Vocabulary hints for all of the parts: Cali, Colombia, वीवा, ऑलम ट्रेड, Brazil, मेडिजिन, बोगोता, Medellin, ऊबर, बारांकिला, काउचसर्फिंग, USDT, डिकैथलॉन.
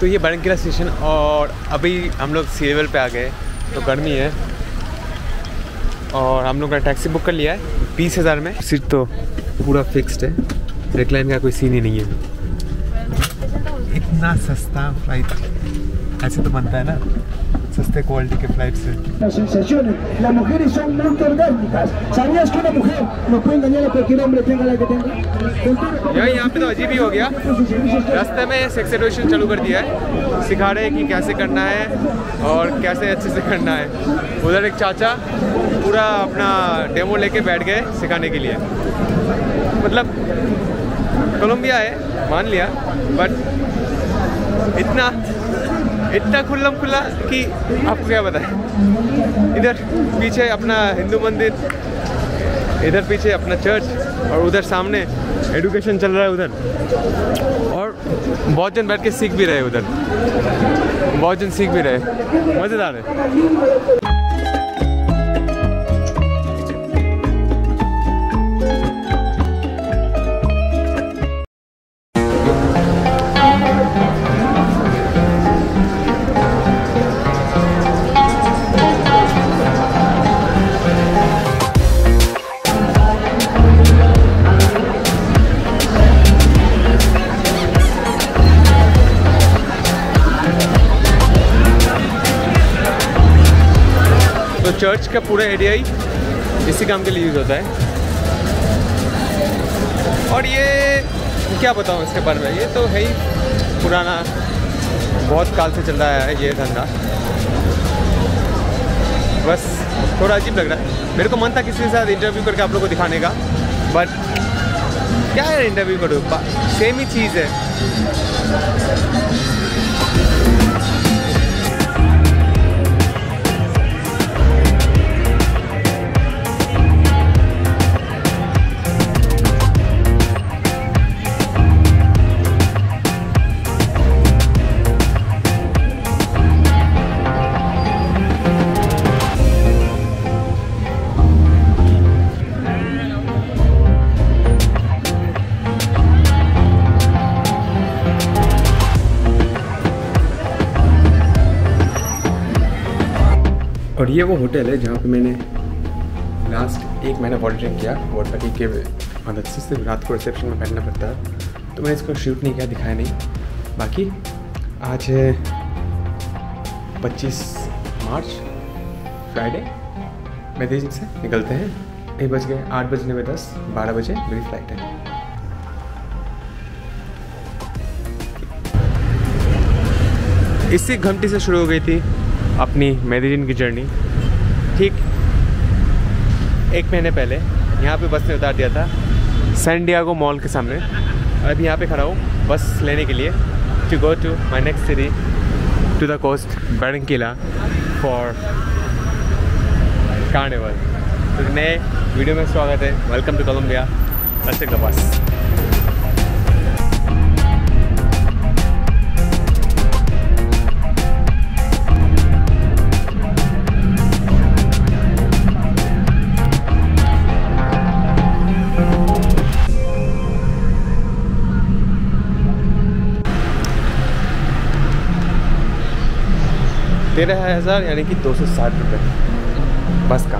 तो ये बारांकीला स्टेशन, और अभी हम लोग सी लेवल पे आ गए, तो गर्मी है और हम लोग ने टैक्सी बुक कर लिया है 20,000 में। सीट तो पूरा फिक्स्ड है, रिक्लाइन का कोई सीन ही नहीं है। इतना सस्ता फ्लाइट, ऐसे तो बनता है ना सस्ते क्वालिटी के फ्लाइट से। यहाँ पे तो अजीब ही हो गया, रास्ते में सेक्स एजुकेशन चालू कर दिया है, सिखा रहे हैं कि कैसे करना है और कैसे अच्छे से करना है। उधर एक चाचा पूरा अपना डेमो लेके बैठ गए सिखाने के लिए। मतलब कोलंबिया है मान लिया, बट इतना खुल्लम खुला कि आपको क्या बताएं। इधर पीछे अपना हिंदू मंदिर, इधर पीछे अपना चर्च, और उधर सामने एजुकेशन चल रहा है उधर, और बहुत जन बैठ के सीख भी रहे उधर, बहुत जन सीख भी रहे। मज़ेदार है। चर्च का पूरा एरिया ही इसी काम के लिए यूज़ होता है। और ये क्या बताऊँ इसके बारे में, ये तो है ही पुराना, बहुत काल से चल रहा है ये धंधा। बस थोड़ा अजीब लग रहा है, मेरे को मन था किसी के साथ इंटरव्यू करके आप लोगों को दिखाने का, बट क्या है इंटरव्यू करो, सेम ही चीज़ है। और ये वो होटल है जहाँ पे मैंने लास्ट एक महीना वॉल्टिंग किया, और तरीके के मदद से सिर्फ रात को रिसेप्शन में बैठना पड़ता है, तो मैं इसको शूट नहीं किया, दिखाया नहीं। बाकी आज है 25 मार्च, फ्राइडे। मेदीजिन से निकलते हैं, 1 बज गए, 8 बजने में 10, 12 बजे मेरी फ्लाइट है। इसी घंटी से शुरू हो गई थी अपनी मेदीजिन की जर्नी। ठीक 1 महीने पहले यहाँ पे बस ने उतार दिया था सैंटियागो मॉल के सामने। अभी यहाँ पे खड़ा हूँ बस लेने के लिए, to go to my next city, to the coast, Barranquilla for carnival. तो नए वीडियो में स्वागत है, वेलकम टू कोलम्बिया, अच्छे का बस। तेरह 1000 यानी कि 260 रुपये बस का,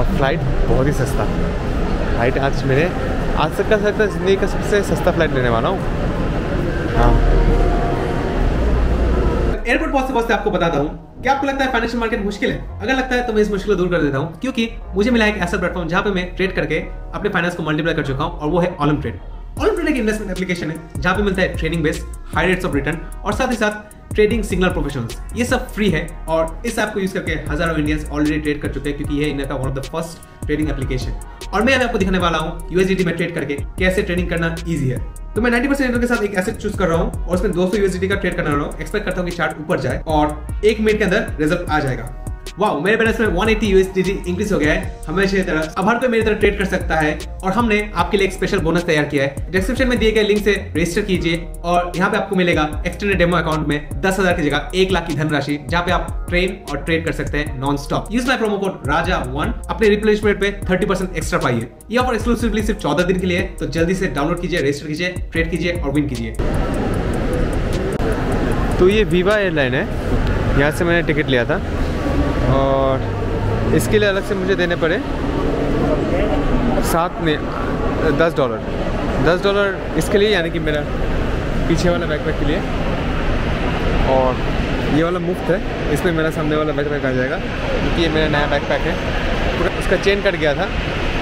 और फ्लाइट बहुत ही सस्ता फ्लाइट। आज मैंने आज तक का जिंदगी का सबसे सस्ता फ्लाइट लेने वाला हूँ। हाँ, एयरपोर्ट पहुँचते आपको बताता हूँ। क्या आपको लगता है फाइनेंशियल मार्केट मुश्किल है? अगर लगता है तो मैं इस मुश्किल को दूर कर देता हूँ, क्योंकि मुझे मिला एक ऐसा प्लेटफॉर्म जहाँ पे मैं ट्रेड करके अपने फाइनेंस को मल्टीप्लाई कर चुका हूँ, और वो है ऑलम ट्रेड। ऑलम ट्रेड एक इन्वेस्टमेंट एप्लीकेशन है जहाँ पे मिलता है trading base, high rates of return, और साथ ही साथ ट्रेडिंग सिग्नल प्रोफेशनल्स। ये सब फ्री है, और इस ऐप को यूज करके हजारों इंडियंस ऑलरेडी ट्रेड कर चुके हैं, क्योंकि ये इंडिया का one of the first trading application. और मैं आपको दिखाने वाला हूँ यूएसडीटी में ट्रेड करके कैसे ट्रेडिंग करना ईजी है। तो मैं 90% रिटर्न के साथ एक एसेट चूज कर रहा हूँ, और उसमें 200 यूएसडीटी का ट्रेड करना रहा हूँ। एक्सपेक्ट करता हूँ कि चार्ट ऊपर जाए, और 1 मिनट के अंदर रिजल्ट आ जाएगा। वाओ, मेरे बैलेंस में 180 यूएसडीटी इंक्रीज हो गया है हमेशा की तरह। अब हर कोई मेरी तरह ट्रेड कर सकता है, और हमने आपके लिए एक स्पेशल बोनस तैयार किया है। डिस्क्रिप्शन में दिए गए लिंक से रजिस्टर कीजिए, और यहाँ पे आपको मिलेगा एक्सटर्नल डेमो अकाउंट में 10,000 की जगह 1 लाख की धनराशि, जहाँ पे आप ट्रेन और ट्रेड कर सकते हैं non stop. Use my promo code RAJA1, अपने रिप्लेसमेंट पे 30% एक्स्ट्रा पाइए। ये ऑफर एक्सक्लूसिवली सिर्फ 14 दिन के लिए, तो जल्दी से डाउनलोड कीजिए, रजिस्टर कीजिए, ट्रेड कीजिए और विन कीजिए। तो ये वीवा एयरलाइन है, यहाँ से मैंने टिकट लिया था और इसके लिए अलग से मुझे देने पड़े साथ में $10 इसके लिए, यानी कि मेरा पीछे वाला बैकपैक के लिए, और ये वाला मुफ्त है, इसमें मेरा सामने वाला बैकपैक आ जाएगा क्योंकि ये मेरा नया बैकपैक है। उसका चेन कट गया था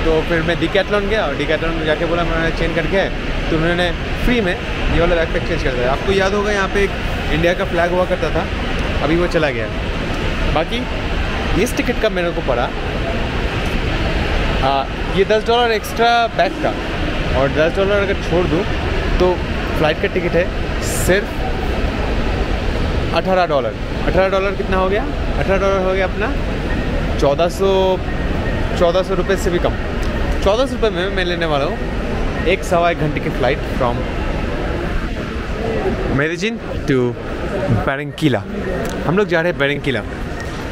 तो फिर मैं डिकैथलॉन गया और डिकैथलॉन में जाके बोला मेरा चेन कट गया है, तो उन्होंने फ्री में ये वाला बैकपैक चेंज कर दिया। आपको याद होगा यहाँ पे एक इंडिया का फ्लैग हुआ करता था, अभी वो चला गया। बाकी इस टिकट का मेरे को पड़ा ये $10 एक्स्ट्रा बैग का, और $10 अगर छोड़ दूँ तो फ्लाइट का टिकट है सिर्फ $18। $18 कितना हो गया? $18 हो गया अपना 1400 रुपये से भी कम। 1400 रुपये में मैं लेने वाला हूँ 1.25 घंटे की flight from मेडिजिन to Barranquilla. हम लोग जा रहे हैं बैरंकिला।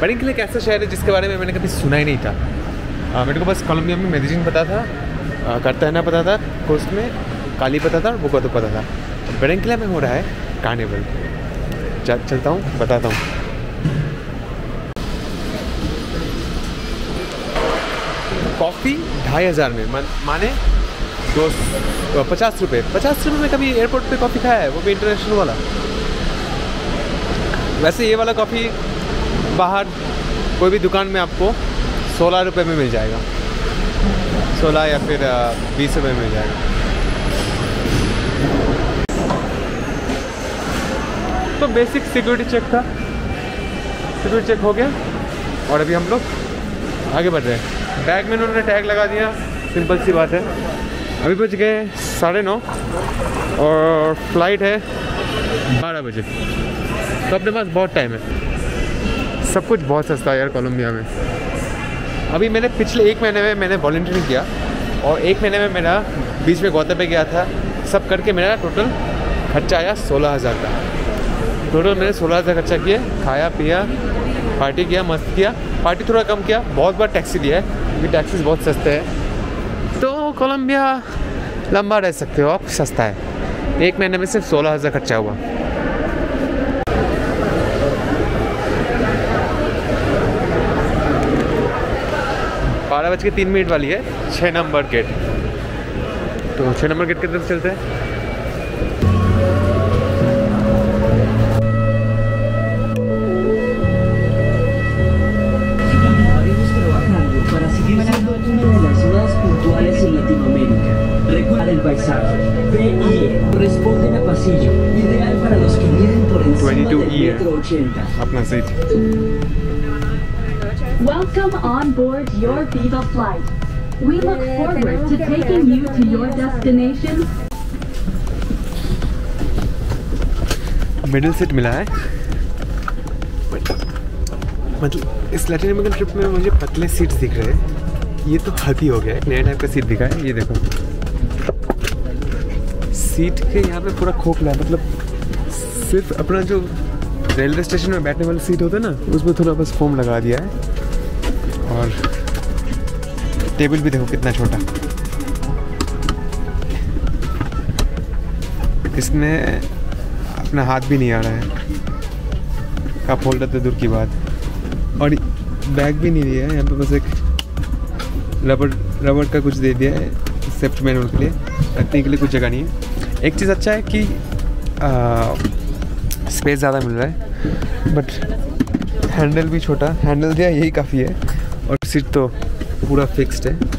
बैरंकिला एक ऐसा शहर है जिसके बारे में मैंने कभी सुना ही नहीं था। मेरे को बस कोलंबिया में मेडिजिन पता था, करताना पता था, कोस्ट में काली पता था और बोगोता पता था। बैरंकिला में हो रहा है कार्निवल। चलता हूँ, बताता हूँ। कॉफ़ी 2500 में, माने 250 रुपये। 50 रुपये में कभी एयरपोर्ट पे कॉफ़ी खाया है, वो भी इंटरनेशनल वाला। वैसे ये वाला कॉफ़ी बाहर कोई भी दुकान में आपको 16 रुपये में मिल जाएगा, 16 या फिर 20 रुपये मिल जाएगा। तो बेसिक सिक्योरिटी चेक था, सिक्योरिटी चेक हो गया और अभी हम लोग आगे बढ़ रहे हैं। बैग में उन्होंने टैग लगा दिया, सिंपल सी बात है। अभी बज गए 9:30 और फ्लाइट है 12 बजे, तो अपने पास बहुत टाइम है। सब कुछ बहुत सस्ता है यार कोलंबिया में। अभी मैंने पिछले 1 महीने में मैंने वॉलंटियरिंग किया और 1 महीने में मेरा बीच में गौतम पे गया था, सब करके मेरा टोटल खर्चा आया 16,000 का। टोटल मैंने 16,000 खर्चा किया, खाया पिया, पार्टी किया, मस्त किया। पार्टी थोड़ा कम किया, बहुत बार टैक्सी लिया है क्योंकि टैक्सी बहुत सस्ते हैं। तो कोलंबिया लंबा रह सकते हो आप, सस्ता है। 1 महीने में सिर्फ 16,000 खर्चा हुआ। बारह बज के 3 मिनट वाली है 6 नंबर गेट, तो 6 नंबर गेट की तरफ चलते हैं। अपना seat. Welcome on board your Viva flight. We look forward to taking you to your destination. Middle seat मिला है। मतलब इस लैटिन अमेरिकन ट्रिप में मुझे पतले सीट्स दिख रहे हैं। ये तो हल्की हो गया है, नया टाइप का सीट दिखा है। ये देखो सीट के यहाँ पे पूरा खोखला है, मतलब सिर्फ अपना जो रेलवे स्टेशन में बैठने वाली सीट होता है ना, उसमें थोड़ा बस फोम लगा दिया है। और टेबल भी देखो कितना छोटा। इसमें अपना हाथ भी नहीं आ रहा है, कप होल्डर तो दूर की बात, और बैग भी नहीं दिया है यहाँ पे। बस एक रबड़ का कुछ दे दिया है सेफ्टी मैनुअल के लिए, रखने के लिए कुछ जगह नहीं है। एक चीज़ अच्छा है कि स्पेस ज़्यादा मिल रहा है, बट हैंडल भी छोटा। हैंडल दिया यही काफ़ी है। और सीट तो पूरा फिक्स्ड है,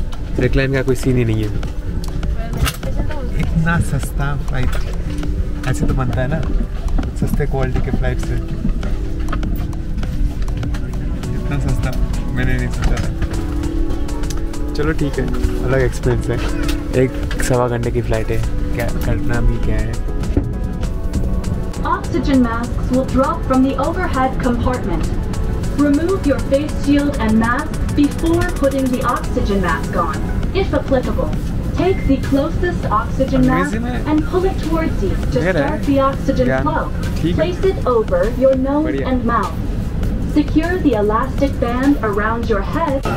रिक्लाइन का कोई सीन ही नहीं है। इतना सस्ता फ्लाइट, ऐसे तो बनता है ना सस्ते क्वालिटी के फ्लाइट से। इतना सस्ता मैंने नहीं सोचा था। चलो ठीक है, अलग एक्सपीरियंस है। 1.25 घंटे की फ़्लाइट है, क्या करना भी क्या है। Oxygen masks will drop from the overhead compartment. Remove your face shield and mask before putting the oxygen mask on, if applicable. Take the closest oxygen mask and pull it towards you to start the oxygen flow. Place it over your nose and mouth. Secure the elastic band around your head.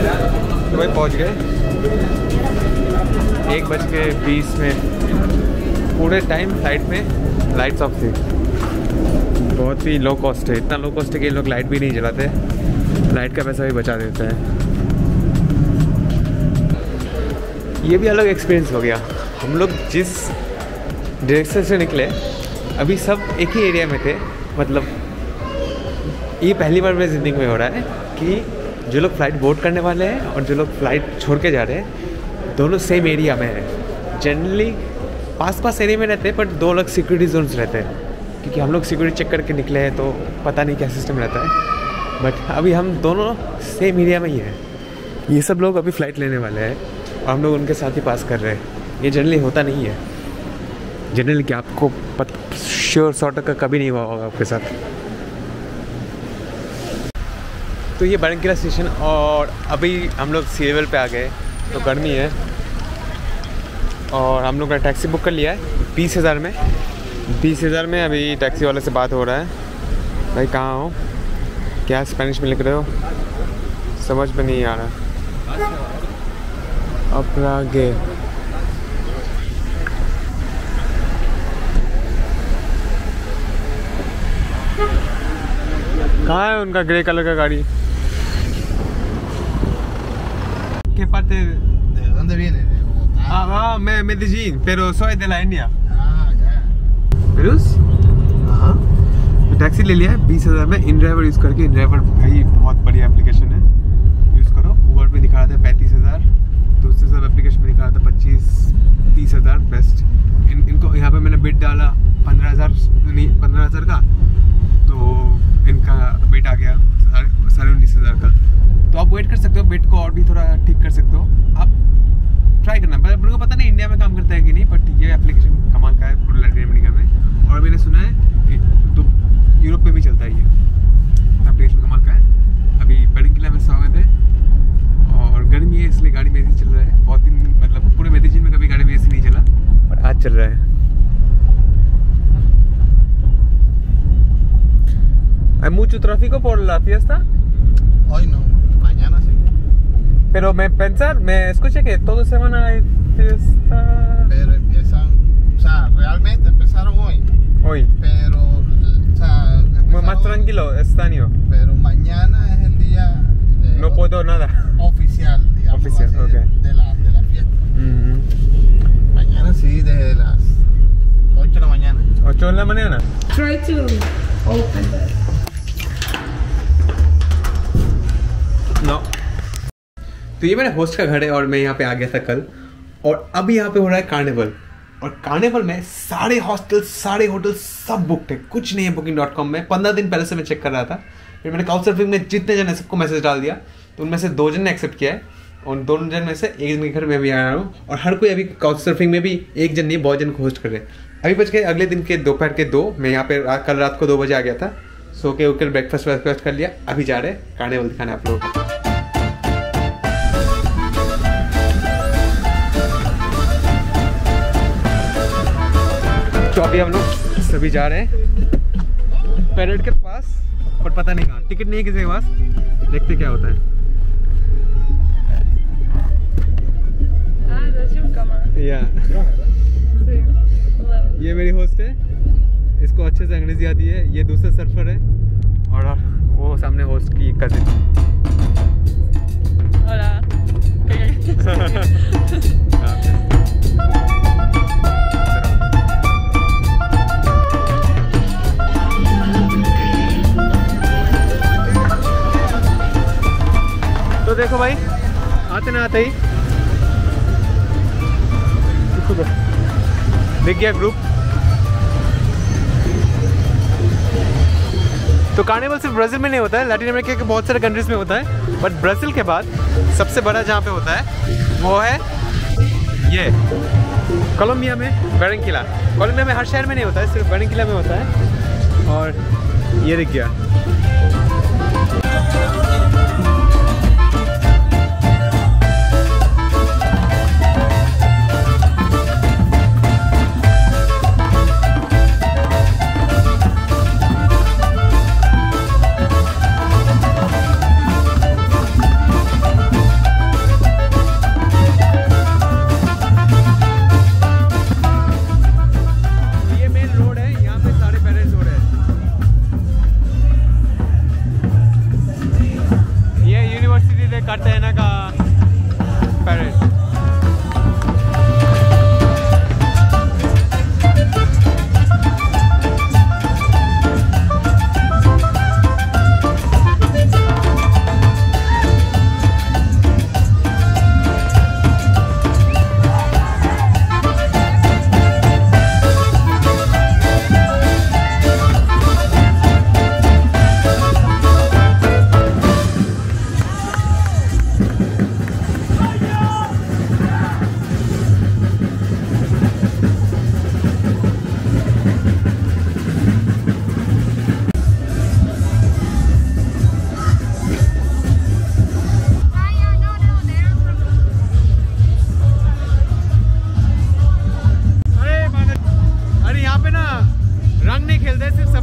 तो भाई पहुंच गए। 1:20 में पूरे time flight में lights off थी। बहुत ही low cost है, इतना लो कॉस्ट है कि लोग लाइट भी नहीं जलाते, लाइट का पैसा भी बचा देते हैं। ये भी अलग एक्सपीरियंस हो गया। हम लोग जिस डायरेक्शन से निकले अभी सब एक ही एरिया में थे, मतलब ये पहली बार मेरी ज़िंदगी में हो रहा है कि जो लोग फ्लाइट बोर्ड करने वाले हैं और जो लोग फ्लाइट छोड़ के जा रहे हैं दोनों सेम एरिया में हैं। जनरली पास पास एरिया में रहते हैं पर दो अलग सिक्योरिटी जोन्स रहते हैं, क्योंकि हम लोग सिक्योरिटी चेक करके निकले हैं तो पता नहीं क्या सिस्टम रहता है, बट अभी हम दोनों सेम एरिया में ही हैं। ये सब लोग अभी फ़्लाइट लेने वाले हैं और हम लोग उनके साथ ही पास कर रहे हैं। ये जनरली होता नहीं है, जनरली कि आपको श्योर 100% कभी नहीं हुआ होगा आपके साथ। तो ये बारांकिला स्टेशन, और अभी हम लोग सी लेवल पे आ गए तो गर्मी है और हम लोग ने टैक्सी बुक कर लिया है 20,000 में। 20,000 में अभी टैक्सी वाले से बात हो रहा है, भाई कहाँ हो, क्या स्पेनिश में लिख रहे हो, समझ में नहीं आ रहा। अपरागे कहाँ है उनका ग्रे कलर का गाड़ी? ¿Qué parte de dónde viene? De Bogotá. Ah, Medellín, pero soy de la India. Ah, ya. ¿Perus? हाँ। टैक्सी ले लिया है 20,000 में, इन ड्राइवर यूज़ करके। इन ड्राइवर भाई बहुत बढ़िया एप्लीकेशन है, यूज़ करो। ऊबर में दिखा रहा था 35,000, दूसरे सब एप्लीकेशन में दिखा रहा था 25-30,000 बेस्ट। इनको यहाँ पे मैंने बिड डाला 15,000 का, तो इनका बिड आ गया 19,500 का। तो आप वेट कर सकते हो, बेट को और भी थोड़ा ठीक कर सकते हो, आप ट्राई करना। पर मेरे को पता नहीं इंडिया में काम करता है कि नहीं, बट ये एप्लीकेशन कमाल का है पूरे लैटिन अमेरिका में, और मैंने सुना है तो यूरोप में भी चलता है। ये एप्लीकेशन कमाल का है। अभी बारांकिला में स्वागत है, और गर्मी है इसलिए गाड़ी में ए सी चल रहा है। बहुत दिन, मतलब पूरे मेडिजिन में कभी गाड़ी में ए सी नहीं चला, पर आज चल रहा है। Mucho tráfico por la fiesta? Hoy no. Pero me escuché que toda semana hay fiesta. Pero empiezan, o sea, realmente empezaron hoy. Hoy. Pero, o sea, más tranquilo este año. Pero mañana es el día. No puedo nada. Oficial, digamos. Oficial, así, okay. de la fiesta. Uh-huh. Mañana sí, desde las 8 de la mañana. 8 de la mañana. Try to open that. No. तो ये मेरे host का घर है और मैं यहाँ पे आ गया था कल, और अभी यहाँ पे हो रहा है कार्निवल। और कार्निवल में सारे हॉस्टल, सारे होटल सब बुक थे, कुछ नहीं है booking.com में। 15 दिन पहले से मैं चेक कर रहा था, फिर मैंने काउचसर्फिंग में जितने जन है सबको मैसेज डाल दिया, तो उनमें से 2 जन ने एक्सेप्ट किया है और 2 जन में से 1 जन के घर में भी आया हूँ। और हर कोई अभी काउचसर्फिंग में भी 1 जन नहीं, बहुत जन को होस्ट कर रहे हैं। अभी बच गए अगले दिन के दोपहर के 2। मैं यहाँ पे कल रात को 2 बजे आ गया था, सो के उकर ब्रेकफास्ट कर लिया। अभी जा रहे हैं कार्निवल दिखाने आप लोगों को। तो अभी हम लोग सभी जा रहे हैं पैरेड के पास, पर पता नहीं कहाँ, टिकट नहीं है किसी के पास, देखते क्या होता है। ये मेरी होस्ट है, इसको अच्छे से अंग्रेजी आती है। ये दूसरा सर्फर है और वो सामने होस्ट की कजिन। तो देखो भाई, आते ना आते ही दिख गया ग्रुप। तो कार्निवल सिर्फ ब्राज़ील में नहीं होता है, लैटिन अमेरिका के बहुत सारे कंट्रीज में होता है, बट ब्राज़ील के बाद सबसे बड़ा जहाँ पे होता है वो है ये कोलंबिया में बारांकिला। कोलंबिया में हर शहर में नहीं होता है, सिर्फ बारांकिला में होता है। और ये दिख गया।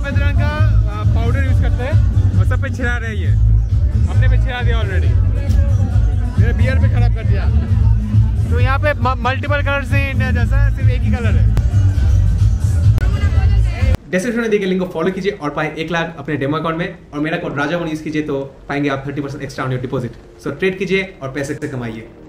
सफ़ेद रंग का पाउडर यूज़ करते हैं और सब पे छिड़ा रहे ये, अपने पे छिड़ा दिया ऑलरेडी, मेरे बियर पे खराब कर दिया। तो यहाँ पे मल्टीपल कलर से इंडिया जैसा सिर्फ एक ही कलर है। डिस्क्रिप्शन में दिए गए लिंक को फॉलो कीजिए और पाएं 1 लाख अपने डेमो अकाउंट में, और मेरा कोड राजा वन यूज़ कीजिए तो पाएंगे आप 30% extra on your deposit. So trade कीजिए और पैसे कमाइए।